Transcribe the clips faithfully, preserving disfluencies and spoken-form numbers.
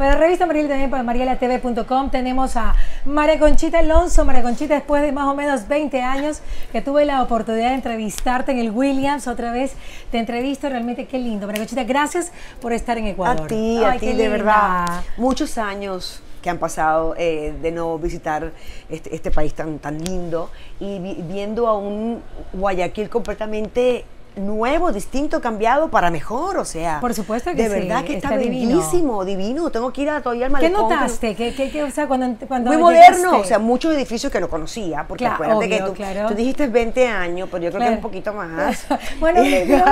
Para Revista Mariel también, para mariela t v punto com, tenemos a María Conchita Alonso. María Conchita, después de más o menos veinte años que tuve la oportunidad de entrevistarte en el Williams, otra vez te entrevisto, realmente qué lindo. María Conchita, gracias por estar en Ecuador. A ti, Ay, a ti, de linda. verdad. Muchos años que han pasado eh, de no visitar este, este país tan, tan lindo y vi, viendo a un Guayaquil completamente nuevo, distinto, cambiado para mejor, o sea. Por supuesto que sí. De verdad que está bellísimo, divino. divino. Tengo que ir a todavía al malecón. ¿Qué notaste? Que, que, que, o sea, cuando, cuando Muy llegaste. moderno, o sea, muchos edificios que no conocía, porque claro, acuérdate obvio, que tú, claro. tú dijiste veinte años, pero yo creo claro. que es un poquito más. Bueno,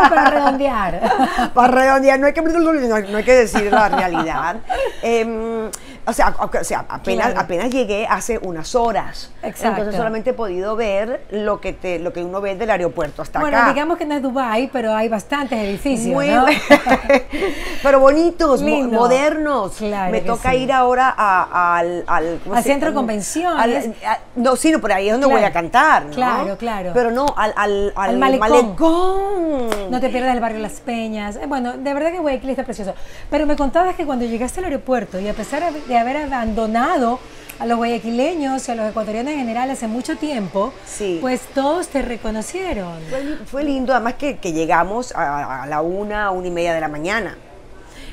para redondear. Para redondear, no hay que, no hay que decir la realidad. eh, o sea, o sea apenas, claro. apenas llegué hace unas horas. Exacto. Entonces solamente he podido ver lo que, te, lo que uno ve del aeropuerto hasta bueno, acá. Bueno, digamos que no es Dubái, pero hay bastantes edificios, Muy ¿no? pero bonitos, mo modernos. Claro Me toca sí. ir ahora a, a, al, al, al se, centro de convenciones. Al, a, no, sí, no, por ahí es donde claro. voy a cantar, ¿no? Claro, claro. Pero no, al, al, al, al malecón. malecón. No te pierdas el barrio Las Peñas. Bueno, de verdad que Guayaquil está precioso. Pero me contabas que cuando llegaste al aeropuerto y a pesar de haber abandonado a los guayaquileños y a los ecuatorianos en general hace mucho tiempo, sí. pues todos te reconocieron. Fue, fue lindo, además que, que llegamos a, a la una, una y media de la mañana.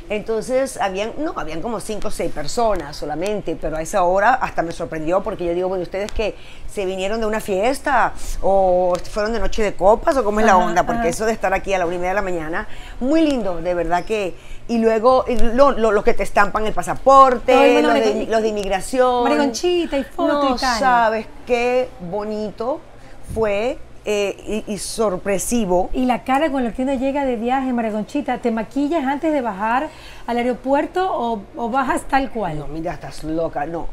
Entonces, habían, no, habían como cinco o seis personas solamente, pero a esa hora hasta me sorprendió porque yo digo, bueno, ustedes que se vinieron de una fiesta o fueron de noche de copas o cómo es ajá, la onda, porque ajá. eso de estar aquí a la una y media de la mañana, muy lindo, de verdad que, y luego y lo, lo, los que te estampan el pasaporte, no, bueno, los, de, los de inmigración. María Conchita y foto no y tal. Sabes qué bonito fue. Eh, y, y sorpresivo. Y la cara con la que uno llega de viaje, María Conchita, ¿te maquillas antes de bajar al aeropuerto o, o bajas tal cual? No, mira, estás loca, no.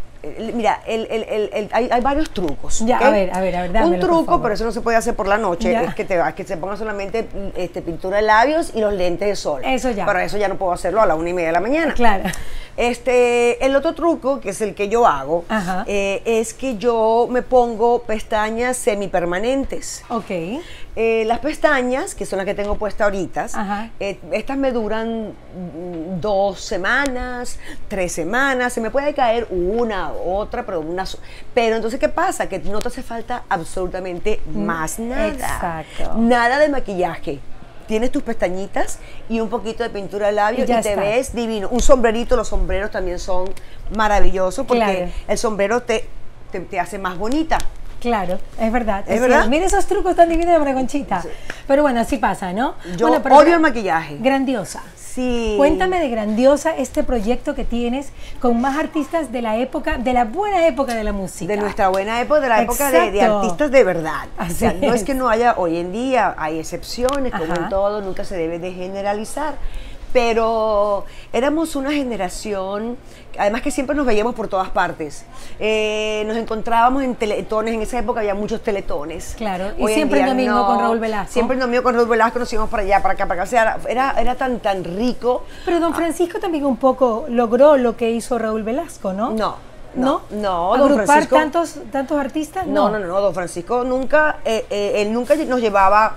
Mira, el, el, el, el, hay, hay varios trucos. Ya, ¿okay? A ver, a ver, a ver. Dámelo, un truco, pero eso no se puede hacer por la noche, ya. es que te vas, que se ponga solamente este, pintura de labios y los lentes de sol. Eso ya. Pero eso ya no puedo hacerlo a la una y media de la mañana. Claro. Este, el otro truco, que es el que yo hago, eh, es que yo me pongo pestañas semipermanentes. Ok. Eh, las pestañas, que son las que tengo puestas ahorita, eh, estas me duran dos semanas, tres semanas, se me puede caer una, otra, pero una pero entonces ¿qué pasa? Que no te hace falta absolutamente más nada. Exacto. Nada de maquillaje. Tienes tus pestañitas y un poquito de pintura de labios y, y te está. ves divino. Un sombrerito, los sombreros también son maravillosos porque claro. el sombrero te, te, te hace más bonita. Claro, es verdad. ¿Es verdad? Miren esos trucos tan divinos de María Conchita. Sí. Pero bueno, así pasa, ¿no? Yo bueno, pero odio el maquillaje. Grandiosa. Sí. Cuéntame de Grandiosa, este proyecto que tienes con más artistas de la época, de la buena época de la música. De nuestra buena época, de la época de, de artistas de verdad. Así o sea, es. No es que no haya, hoy en día hay excepciones, como Ajá. en todo, nunca se debe de generalizar. Pero éramos una generación, además que siempre nos veíamos por todas partes. Eh, nos encontrábamos en teletones, en esa época había muchos teletones. Claro, y Hoy siempre en día, el domingo no, con Raúl Velasco. Siempre el domingo con Raúl Velasco nos íbamos para allá, para acá, para acá. O sea, era, era tan, tan rico. Pero don Francisco ah. también un poco logró lo que hizo Raúl Velasco, ¿no? No. No, no, no agrupar don Francisco, tantos, tantos artistas. No, no, no, no don Francisco nunca, eh, eh, él nunca nos llevaba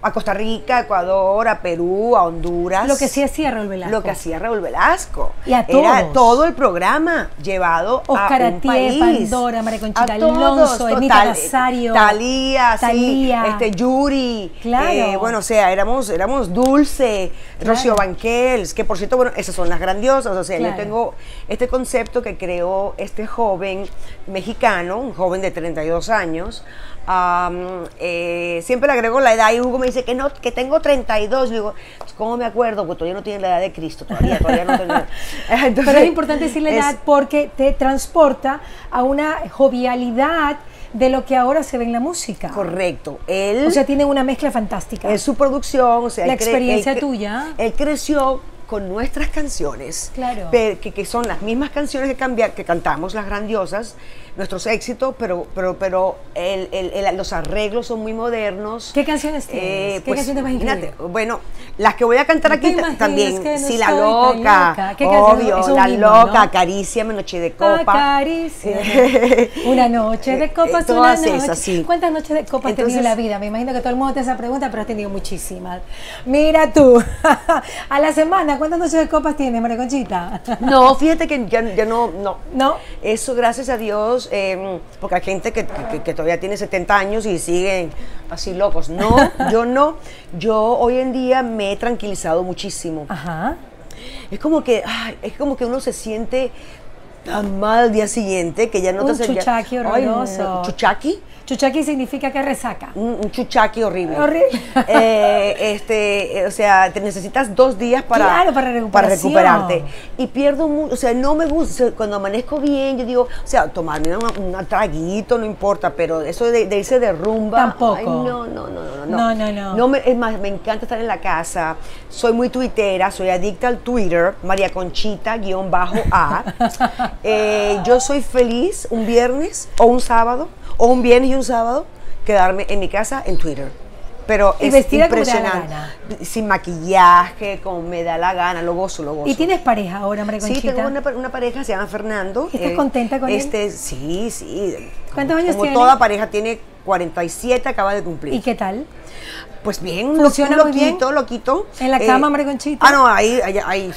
a Costa Rica, a Ecuador, a Perú, a Honduras. Lo que sí hacía Raúl Velasco. Lo que hacía Raúl Velasco. Y a todos. Era todo el programa llevado Óscar a un Athié, país. Pandora, María Conchita Alonso, Emita Nazario, Talía, Talía. Sí, este, Yuri. Claro. Eh, bueno, o sea, éramos, éramos Dulce, claro. Rocío Banquels, que por cierto, bueno, esas son las grandiosas. O sea, claro. yo tengo este concepto que creó este joven mexicano, un joven de treinta y dos años. Um, eh, siempre le agrego la edad y Hugo me dice que no, que tengo treinta y dos. Le digo, ¿cómo me acuerdo? Pues todavía no tiene la edad de Cristo, todavía, todavía no tengo. Entonces, pero es importante decir la edad porque te transporta a una jovialidad de lo que ahora se ve en la música. Correcto. Él, o sea, tiene una mezcla fantástica. Es su producción, o sea, la experiencia él, tuya. Él creció con nuestras canciones, claro. que, que son las mismas canciones que, cambia, que cantamos, las grandiosas, nuestros éxitos, pero, pero, pero el, el, el, los arreglos son muy modernos. ¿Qué canciones tienes? Eh, ¿Qué pues, canciones vas a incluir? Bueno, las que voy a cantar aquí también. No sí, La Loca, obvio, La mismo, Loca, ¿no? Acaríciame, Noche de Copas. Acaríciame, Una Noche de Copas, todas una esas, noche. Sí. ¿Cuántas noches de copas Entonces, has tenido en la vida? Me imagino que todo el mundo te hace esa pregunta, pero has tenido muchísimas. Mira tú, a la semana, ¿cuántas noches de copas tienes, María Conchita? No, fíjate que ya, ya no, no. No. Eso, gracias a Dios, eh, porque hay gente que, que, que todavía tiene setenta años y siguen así locos. No, yo no. Yo hoy en día me he tranquilizado muchísimo. Ajá. Es como que, ay, es como que uno se siente tan mal al día siguiente que ya no un te hace... Chuchaqui ya, horroroso. Ay, ¿chuchaqui? Chuchaqui significa que resaca. Un, un chuchaqui horrible. Horrible. Eh, este, o sea, te necesitas dos días para, claro, para, para recuperarte. Y pierdo mucho, o sea, no me gusta, cuando amanezco bien, yo digo, o sea, tomarme un traguito, no importa, pero eso de, de irse de rumba. Tampoco. Ay, no, no, no, no, no. No, no, no. No me, es más, me encanta estar en la casa, soy muy tuitera, soy adicta al Twitter, María Conchita, guión bajo A. Eh, yo soy feliz un viernes o un sábado, o un viernes y un sábado, quedarme en mi casa en Twitter. Pero y es impresionante. Sin maquillaje, como me da la gana, lo gozo, lo gozo. ¿Y tienes pareja ahora, María Conchita? Sí, tengo una, una pareja, se llama Fernando. ¿Estás eh, contenta con este, él? Sí, sí. ¿Cuántos como, años como tiene? Como toda pareja, tiene cuarenta y siete, acaba de cumplir. ¿Y qué tal? Pues bien, funciona lo, muy lo quito, bien. Lo quito. ¿En la cama, eh, María Conchita? Ah, no, ahí, ahí, ahí.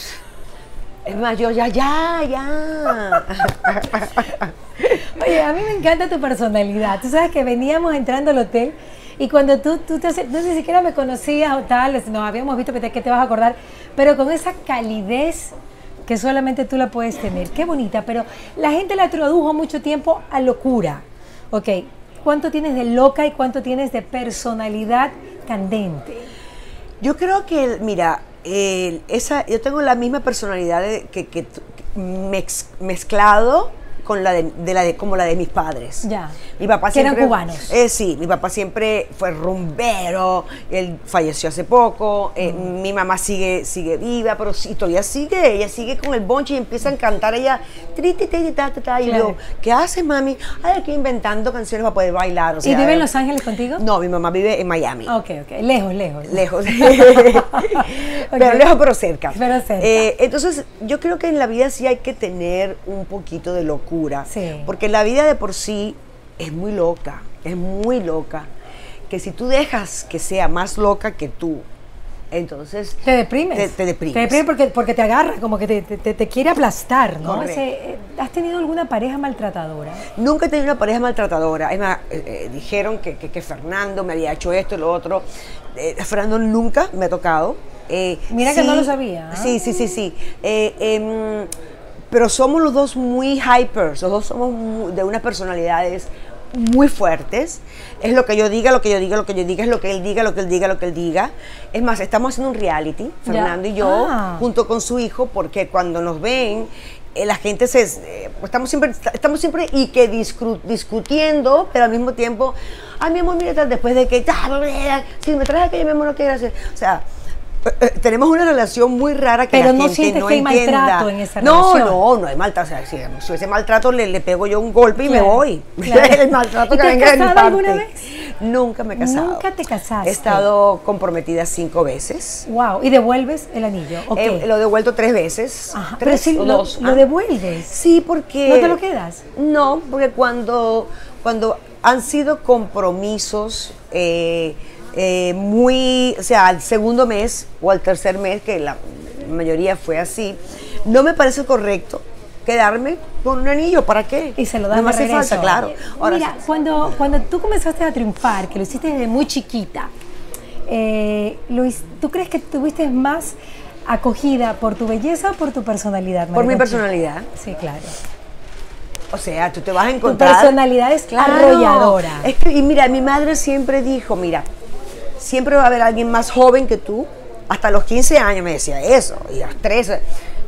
Es más, yo ya, ya, ya. Oye, a mí me encanta tu personalidad. Tú sabes que veníamos entrando al hotel y cuando tú, tú te haces, no sé, ni siquiera me conocías o tal, nos habíamos visto, que te, que te vas a acordar, pero con esa calidez que solamente tú la puedes tener. Qué bonita, pero la gente la tradujo mucho tiempo a locura. Ok, ¿cuánto tienes de loca y cuánto tienes de personalidad candente? Yo creo que, mira... Eh, esa, yo tengo la misma personalidad de, que, que, que mez, mezclado con la de, de la de como la de mis padres. Ya. Mi papá que siempre, eran cubanos. Eh, sí, mi papá siempre fue rumbero. Él falleció hace poco. Eh, mm. Mi mamá sigue sigue viva, pero sí, todavía sigue. Ella sigue con el bonche y empieza a cantar ella. Tri, ti, ti, ta, ta, ta, y claro. Yo, ¿qué haces, mami? Ay, aquí inventando canciones para poder bailar. O sea, ¿y vive en Los Ángeles contigo? No, mi mamá vive en Miami. Ok, ok. Lejos, lejos. Lejos. Pero okay. Lejos, pero cerca. Pero cerca. Eh, entonces, yo creo que en la vida sí hay que tener un poquito de locura. Sí. Porque la vida de por sí es muy loca, es muy loca. Que si tú dejas que sea más loca que tú, entonces... Te deprimes. Te, te deprimes. Te deprimes porque, porque te agarra, como que te, te, te quiere aplastar, ¿no? Ese, ¿has tenido alguna pareja maltratadora? Nunca he tenido una pareja maltratadora. Es más, eh, eh, dijeron que, que, que Fernando me había hecho esto y lo otro. Eh, Fernando nunca me ha tocado. Eh, Mira sí, que no lo sabía. ¿Eh? Sí, sí, sí, sí. Eh, eh, pero somos los dos muy hypers, los dos somos muy, de unas personalidades muy fuertes. Es lo que yo diga, lo que yo diga, lo que yo diga, es lo que él diga, lo que él diga, lo que él diga. Es más, estamos haciendo un reality, Fernando ya. y yo, ah. junto con su hijo, porque cuando nos ven, eh, la gente se... Eh, estamos siempre, estamos siempre y que discu discutiendo, pero al mismo tiempo, ay, mi amor, mira, después de que... Si me traes aquello, mi amor, no quiero hacer... O sea... Tenemos una relación muy rara que pero la no gente no que entienda. Pero no sientes que hay maltrato en esa no, relación. No, no, no hay maltrato. O sea, si ese maltrato le, le pego yo un golpe y claro, me voy. Claro. El maltrato que venga de mi parte. ¿Te has casado alguna vez? Nunca me he casado. Nunca te casaste. He estado comprometida cinco veces. Wow. ¿Y devuelves el anillo? Okay. Eh, lo he devuelto tres veces. Ajá. Tres pero si o lo, dos. ¿Lo ah. devuelves? Sí, porque... ¿No te lo quedas? No, porque cuando, cuando han sido compromisos... Eh, Eh, muy, o sea, al segundo mes o al tercer mes, que la mayoría fue así, no me parece correcto quedarme con un anillo, ¿para qué? Y se lo dan de regreso. No me hace falta, claro. Ahora mira, sí. cuando, cuando tú comenzaste a triunfar, que lo hiciste desde muy chiquita, eh, Luis, ¿tú crees que tuviste más acogida por tu belleza o por tu personalidad? María por mi personalidad. Sí, claro. O sea, tú te vas a encontrar... Tu personalidad es claro, arrolladora. Es que, y mira, mi madre siempre dijo, mira, siempre va a haber alguien más joven que tú, hasta los quince años me decía eso, y a los trece,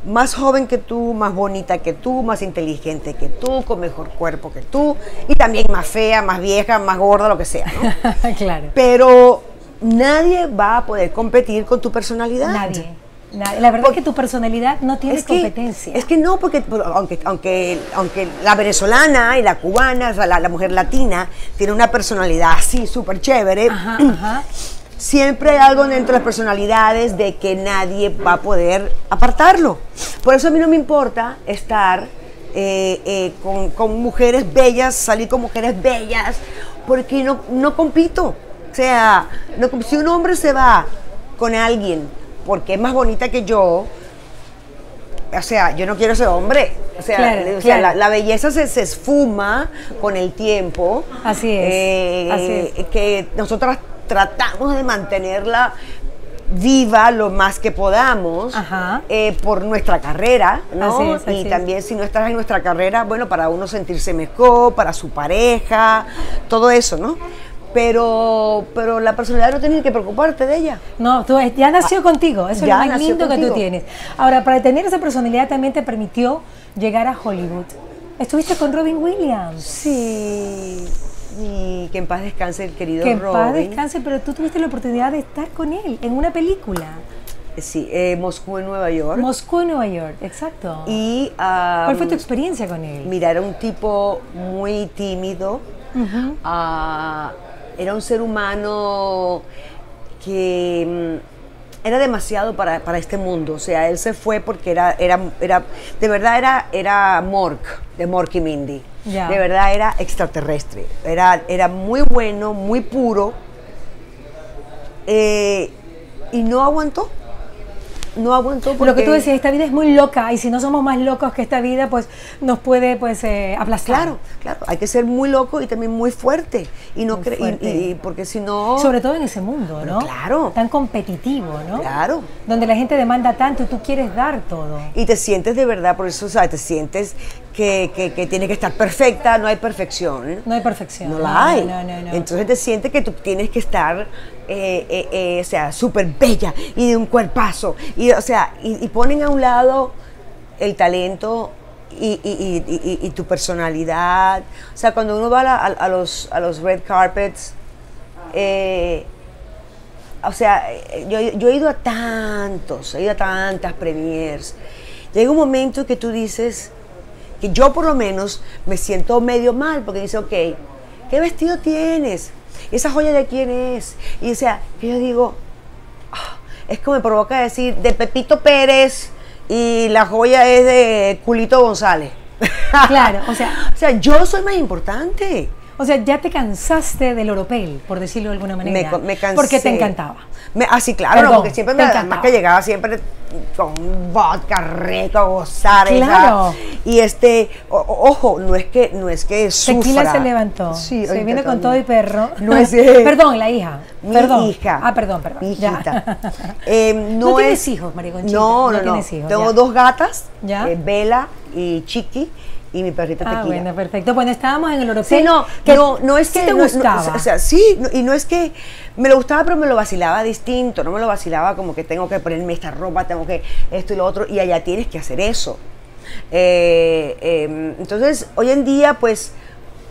más joven que tú, más bonita que tú, más inteligente que tú, con mejor cuerpo que tú, y también más fea, más vieja, más gorda, lo que sea, ¿no? Claro. Pero nadie va a poder competir con tu personalidad. Nadie. La, la verdad porque, es que tu personalidad no tiene es que, competencia. Es que no, porque aunque, aunque, aunque la venezolana y la cubana, o sea, la, la mujer latina, tiene una personalidad así, súper chévere, ajá, ajá. siempre hay algo dentro de las personalidades de que nadie va a poder apartarlo. Por eso a mí no me importa estar eh, eh, con, con mujeres bellas, salir con mujeres bellas, porque no, no compito. O sea, no, si un hombre se va con alguien porque es más bonita que yo, o sea, yo no quiero ser hombre. O sea, claro, o sea claro. la, la belleza se, se esfuma con el tiempo. Así es, eh, así es. Que nosotras tratamos de mantenerla viva lo más que podamos eh, por nuestra carrera, ¿no? Así es, así y también es. Si no estás en nuestra carrera, bueno, para uno sentirse mejor, para su pareja, todo eso, ¿no? Pero, pero la personalidad no tienes que preocuparte de ella. No, tú ya nació ah, contigo, eso es lo más lindo contigo. Que tú tienes. Ahora, para tener esa personalidad también te permitió llegar a Hollywood. ¿Estuviste con Robin Williams? Sí, y que en paz descanse el querido Robin. Que en paz descanse, pero tú tuviste la oportunidad de estar con él en una película. Sí, eh, Moscú en Nueva York. Moscú en Nueva York, exacto. Y, um, ¿cuál fue tu experiencia con él? Mira, era un tipo muy tímido, uh-huh. uh, era un ser humano que um, era demasiado para, para este mundo. O sea, él se fue porque era, era, era de verdad era, era Mork, de Mork y Mindy. Yeah. De verdad era extraterrestre. Era, era muy bueno, muy puro. Eh, y no aguantó. No aguantó porque... Lo que tú decías, esta vida es muy loca y si no somos más locos que esta vida, pues nos puede pues eh, aplastar. Claro, claro, hay que ser muy loco y también muy fuerte. Y no creer, y, y porque si no... Sobre todo en ese mundo, ¿no? Claro. Tan competitivo, ¿no? Claro. Donde la gente demanda tanto y tú quieres dar todo. Y te sientes de verdad, por eso, o sea, te sientes que, que, que tiene que estar perfecta, no hay perfección. ¿Eh? No hay perfección. No la no, hay. No, no, no. Entonces te sientes que tú tienes que estar... Eh, eh, eh, o sea, súper bella y de un cuerpazo y, o sea, y, y ponen a un lado el talento y, y, y, y, y tu personalidad. O sea, cuando uno va a, a, a, los, a los red carpets eh, o sea, yo, yo he ido a tantos, he ido a tantas premiers. Llega un momento que tú dices que yo por lo menos me siento medio mal porque dice, ok, ¿qué vestido tienes? ¿Esa joya de quién es? Y o sea, que yo digo, oh, es como me provoca decir, de Pepito Pérez y la joya es de Culito González. Claro, o sea, o sea, yo soy más importante. O sea, ya te cansaste del oropel, por decirlo de alguna manera. Me, me cansé. Porque te encantaba. Me, ah, sí, claro, Perdón, porque siempre me encantaba. Más que llegaba siempre con vodka rico, gozar. Claro. Esa. Y este, o, ojo, no es que, no es que sufra. Tequila se levantó. Sí, se viene con todo y perro. No es Perdón, la hija. Mi perdón. hija. Ah, perdón, perdón. Mi hijita. Eh, no ¿No es... tienes hijos, María Conchita? No, no, no. Tienes hijos, Tengo ya. dos gatas, eh, Bella y Chiqui. Y mi perrita Tequila. Ah, bueno, perfecto. Bueno, estábamos en el oropel. Sí, no, que no, no es que... ¿Sí te no, gustaba? No, o sea, sí, no, y no es que... Me lo gustaba, pero me lo vacilaba distinto. No me lo vacilaba como que tengo que ponerme esta ropa, tengo que esto y lo otro, y allá tienes que hacer eso. Eh, eh, entonces, hoy en día, pues...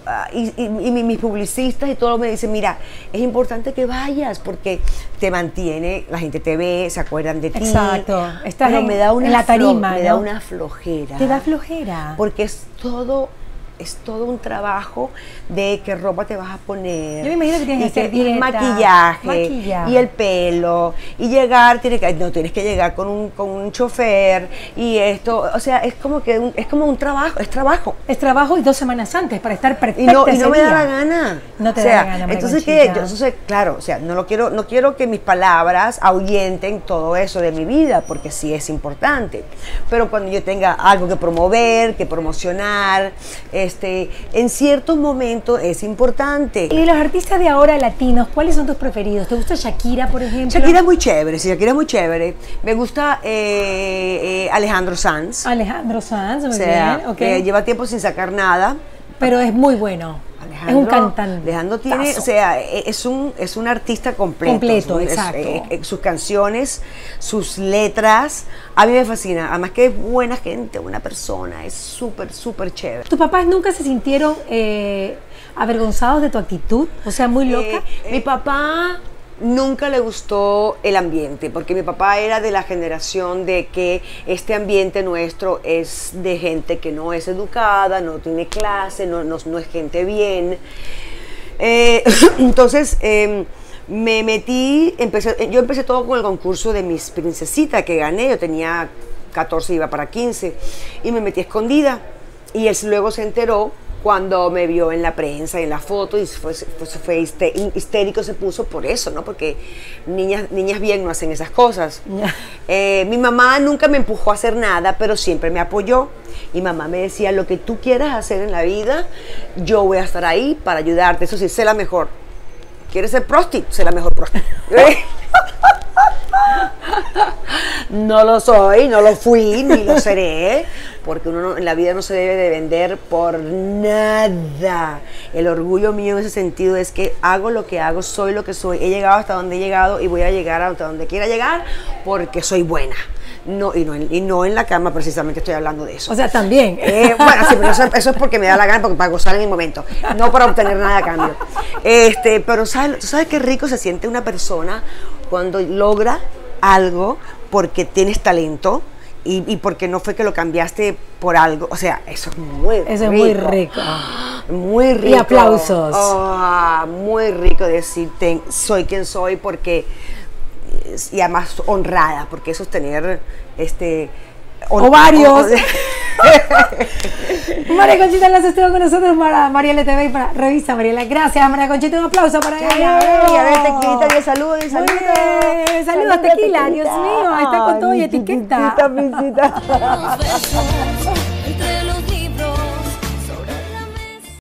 Uh, y, y, y mis publicistas y todo me dicen, mira, es importante que vayas porque te mantiene, la gente te ve, se acuerdan de ti. Exacto. Estás pero en, me da una en la tarima, ¿no? Me da una flojera. Te da flojera. Porque es todo, es todo un trabajo de qué ropa te vas a poner. Yo me imagino que tienes y que hacer dieta, maquillaje, maquillaje y el pelo y llegar, tienes que, no tienes que llegar con un, con un chofer y esto, o sea, es como que un, es como un trabajo, es trabajo. Es trabajo y dos semanas antes para estar perfecta. Y no, y no me día. da la gana. No te o sea, da la gana. Entonces que yo entonces, claro, o sea, no lo quiero, no quiero que mis palabras ahuyenten todo eso de mi vida, porque sí es importante. Pero cuando yo tenga algo que promover, que promocionar, eh, Este, en ciertos momentos es importante. Y los artistas de ahora latinos, ¿cuáles son tus preferidos? ¿Te gusta Shakira, por ejemplo? Shakira es muy chévere, sí, Shakira es muy chévere. Me gusta eh, eh, Alejandro Sanz. Alejandro Sanz, muy o sea, bien. Okay. Eh, lleva tiempo sin sacar nada. Pero es muy bueno. Alejandro, es un cantante. Alejandro tiene, Tazo. o sea, es un, es un artista completo. Completo, es un, exacto. Es, es, sus canciones, sus letras, a mí me fascina. Además que es buena gente, buena persona, es súper, súper chévere. ¿Tus papás nunca se sintieron eh, avergonzados de tu actitud? O sea, muy loca. Eh, eh, mi papá nunca le gustó el ambiente, porque mi papá era de la generación de que este ambiente nuestro es de gente que no es educada, no tiene clase, no, no, no es gente bien. Eh, entonces eh, me metí, empecé, yo empecé todo con el concurso de Miss Princesita que gané, yo tenía catorce, iba para quince, y me metí escondida, y él luego se enteró cuando me vio en la prensa, en la foto, y fue, fue, fue histérico, se puso por eso, ¿no? Porque niñas, niñas bien no hacen esas cosas. Eh, mi mamá nunca me empujó a hacer nada, pero siempre me apoyó. Mi mamá me decía, lo que tú quieras hacer en la vida, yo voy a estar ahí para ayudarte. Eso sí, sé la mejor. ¿Quieres ser prosti? Sé la mejor prosti. ¿Eh? No lo soy, no lo fui, ni lo seré, porque uno no, en la vida no se debe de vender por nada. El orgullo mío en ese sentido es que hago lo que hago, soy lo que soy, he llegado hasta donde he llegado y voy a llegar hasta donde quiera llegar porque soy buena. No, y, no, y no en la cama, precisamente estoy hablando de eso. O sea, también. Eh, bueno, sí, pero eso, eso es porque me da la gana, porque para gozar en el momento, no para obtener nada a cambio. Este, pero ¿sabes, tú sabes qué rico se siente una persona cuando logra algo porque tienes talento y, y porque no fue que lo cambiaste por algo? O sea, eso es muy rico. Eso es muy rico. Muy rico. Y aplausos. Oh, muy rico decirte, soy quien soy, porque... y además honrada, porque eso es tener este ovarios. María Conchita Alonso estuvo con nosotros para Mariela T V y para Revista Mariela. Gracias, María Conchita, un aplauso para ella. Y a ver, tequilita, que saludos, saludos. Saludos, tequila, Dios mío, está con todo y etiqueta.